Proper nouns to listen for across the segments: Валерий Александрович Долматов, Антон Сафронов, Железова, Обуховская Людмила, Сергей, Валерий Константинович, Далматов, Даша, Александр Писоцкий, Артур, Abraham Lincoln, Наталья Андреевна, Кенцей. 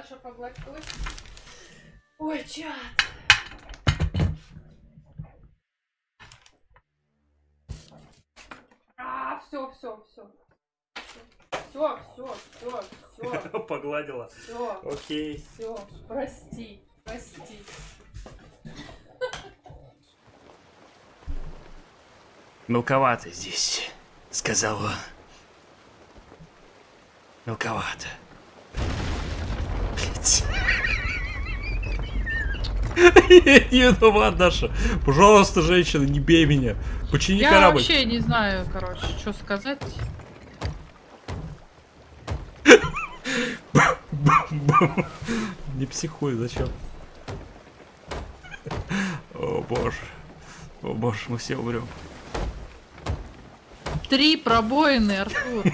Даша, погладь кость. Ой, чат. Все. Погладила. Все. Окей. Все. Прости. Мелковато здесь, сказал он. Мелковато. Блять. Нет, давай, Даша. Пожалуйста, женщина, не бей меня. Почини корабль. Я вообще не знаю, короче, что сказать. Не психуй, зачем? О боже, мы все умрем. 3 пробоины, Артур.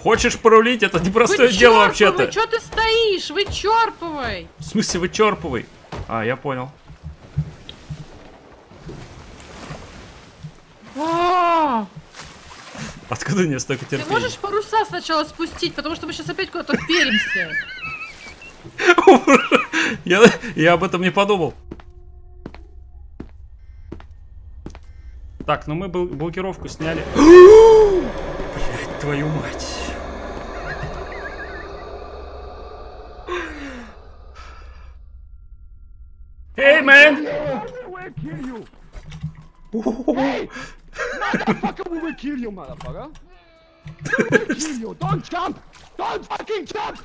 Хочешь порулить? Это непростое дело вообще-то. Че ты стоишь? Вычерпывай. В смысле вычерпывай? А, я понял. Откуда у меня столько терпения? Ты можешь паруса сначала спустить, потому что мы сейчас опять куда-то вперимся. Я об этом не подумал. Так, ну мы блокировку сняли. Блять, твою мать. Эй, мэн! Motherfucker, we will kill you, motherfucker. We will kill you. Don't jump. Don't fucking jump.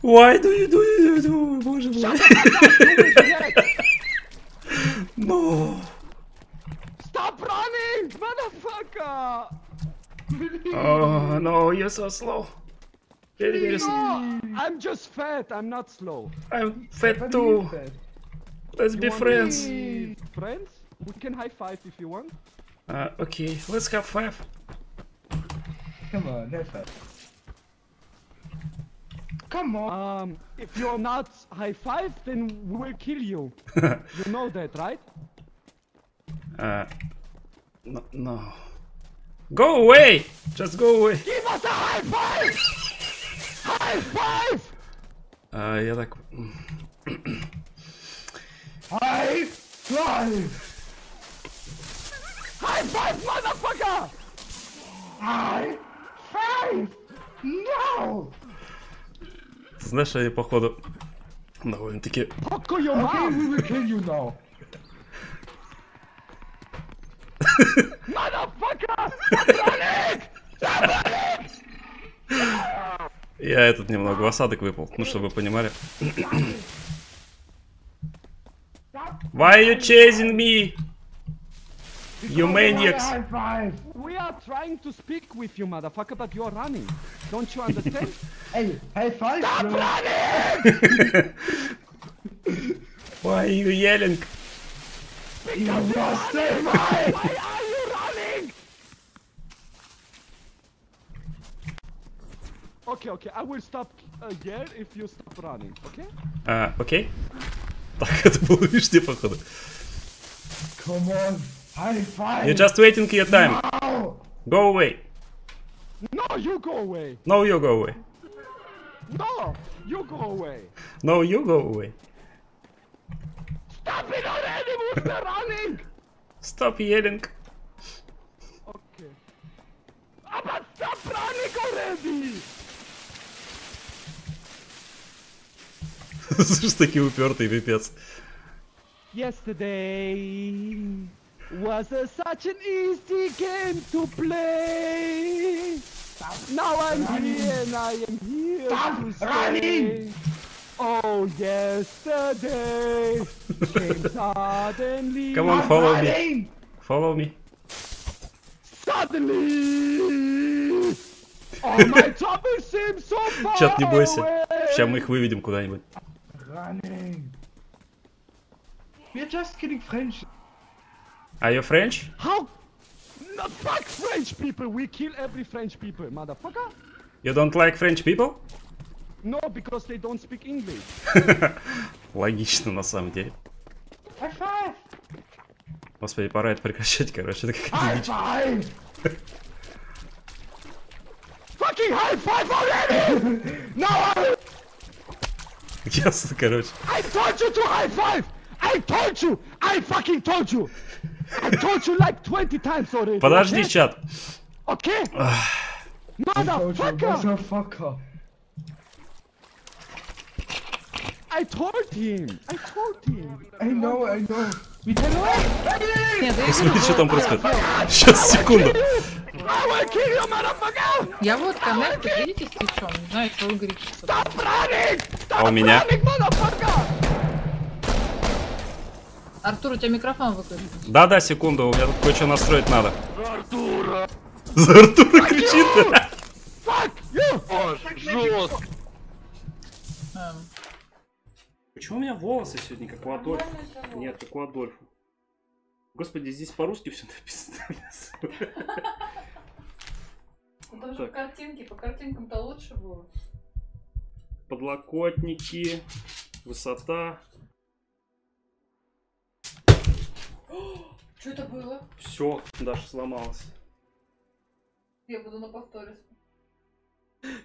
Why do you do? Боже мой. No. Stop running, motherfucker. Oh no, you're so slow. No, I'm just fat. I'm not slow. I'm fat too. Let's be friends. Friends? We can high five if you want. Okay, let's have five. Come on, high five. Come on. If you're not high five, then we'll kill you. You know that, right? No. Go away! Just go away. Give us a high five! High five! Я так. High five! High five, motherfucker! High five! No! Знаешь, они походу довольно-таки... Fuck your mom! We will kill you now! Motherfucker! Заболик! Я этот немного в осадок выпал, ну, чтобы вы понимали. Why are you chasing me? You maniacs! We are trying to speak with you, motherfucker, but you are running. Don't you understand? Hey, high five! Stop running! Why are you yelling? Because you are running! Why are you running? Okay, I will stop yell if you stop running, okay? Okay. Так, это было лишнее, походу. Come on! You're just waiting your time. No. Go away. No, you go away. No, you go away. No, you go away. No, you go away. Stop it already, monster running! Stop yelling. Okay. But stop running already! Слышь, такие упертые, пипец. Yesterday was such an easy game to play. Now I'm here and I am here to stay. Oh, yesterday came suddenly. Come on, follow me. Suddenly. All my troubles seem so far away. Чат, не бойся, сейчас мы их выведем куда-нибудь. We're just kidding, French. Are you French? How? No, fuck French people! We kill every French people, motherfucker! You don't like French people? No, because they don't speak English. Логично, на самом деле. High five! Господи, пора это прекращать, короче, это какая-то дичь. High five! Fucking high five already! No! Ясно, короче. I told you to high five! I told you! I fucking told you! I told you like 20 times already. Подожди, okay? Чат. Окей? Motherfucker! I told him! I told him! I know! Посмотри, что там происходит. Сейчас, секунду. Я вот коннект, видите, с ключом. Не знаю, что он говорит. А у меня? Артур, у тебя микрофон выключен. Да, секунду, у меня тут кое-что настроить надо. За Артура кричит. Жестко. Почему у меня волосы сегодня, как у Адольфа? Нет, как у Адольфа. Господи, здесь по-русски все написано. Даже картинки, по картинкам-то лучше было. Подлокотники, высота. Что это было? Все, Даша сломалась. Я буду на повторе.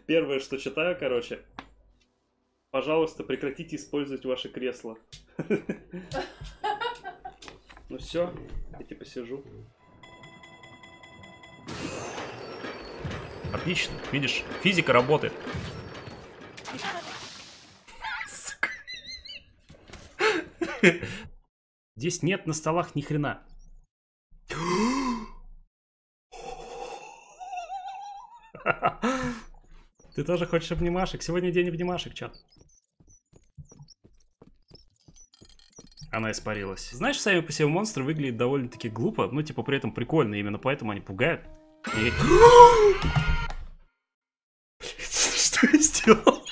Первое, что читаю, короче. Пожалуйста, прекратите использовать ваше кресло. Ну все, я типа сижу. Отлично, видишь, физика работает. Здесь нет на столах ни хрена. Ты тоже хочешь обнимашек? Сегодня день обнимашек, чат. Она испарилась. Знаешь, сами по себе монстры выглядят довольно-таки глупо, но типа при этом прикольно, именно поэтому они пугают. И... Что я сделал?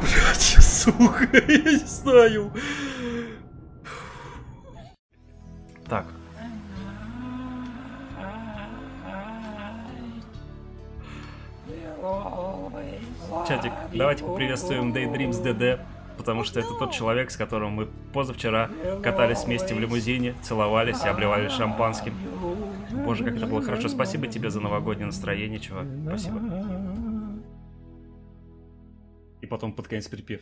Блять, сука, я не знаю. Так. Чатик, давайте поприветствуем Day Dreams DD, потому что это тот человек, с которым мы позавчера катались вместе в лимузине, целовались и обливались шампанским. Боже, как это было хорошо. Спасибо тебе за новогоднее настроение, чувак. Спасибо. И потом под конец припев.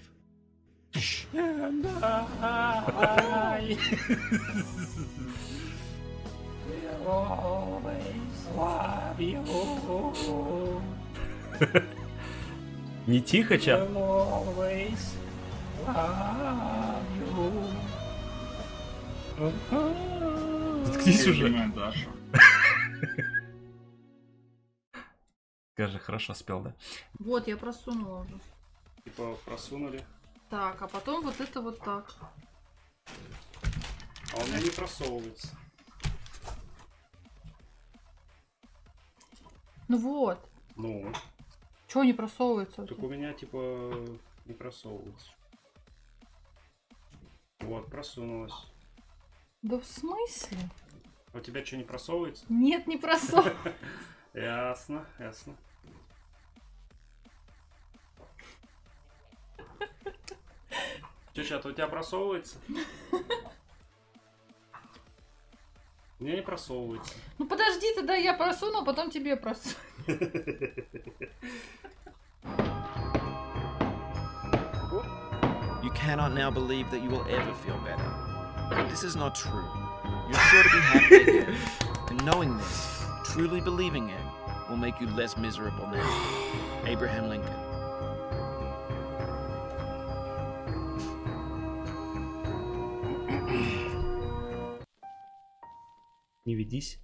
Не тихо, чат. Заткнись уже. Скажи, хорошо спел, да? Вот, я просунула уже. Типа просунули. Так, а потом вот это вот так. А у меня не просовывается. Ну вот. Ну. Чего не просовывается? Так у меня типа не просовывается. Вот, просунулась. Да в смысле? У тебя что, не просовывается? Нет, не просовывается. Ясно, ясно. Че, чат, у тебя просовывается? У меня не просовывается. Ну подожди, тогда я просуну, а потом тебе просуну. You cannot now believe that you will ever feel better. This is not true. You're sure to be happy again. And knowing this, truly believing it, will make you less miserable now. Abraham Lincoln. Не ведись.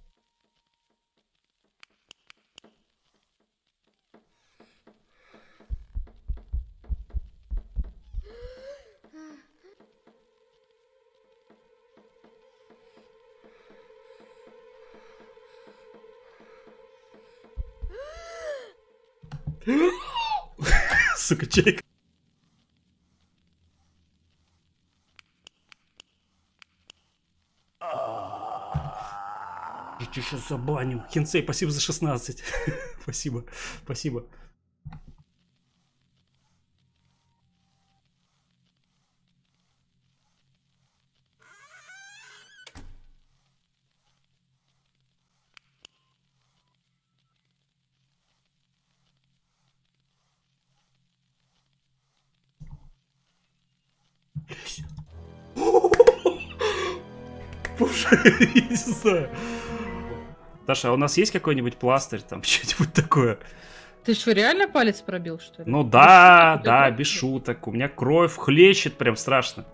Сука, чайка. Сейчас забаню. Кенцей, спасибо за 16. Спасибо, спасибо. Я не знаю. Даша, а у нас есть какой-нибудь пластырь, там что-нибудь такое? Ты что, реально палец пробил, что ли? Ну да, да, без шуток. У меня кровь хлещет прям страшно.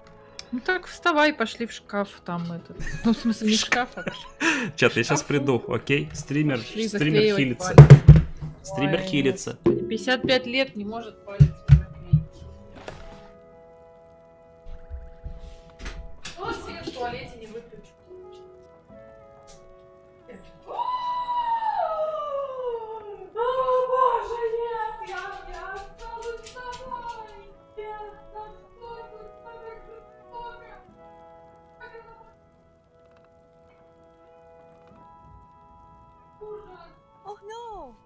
Ну так, вставай, пошли в шкаф там этот. Ну, в смысле, не шкаф, а... Чат, я сейчас приду, окей? Стример, стример хилится. Стример хилится. 55 лет не может палец пробить. Ну, свет в туалете не выключу.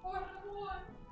Oh no!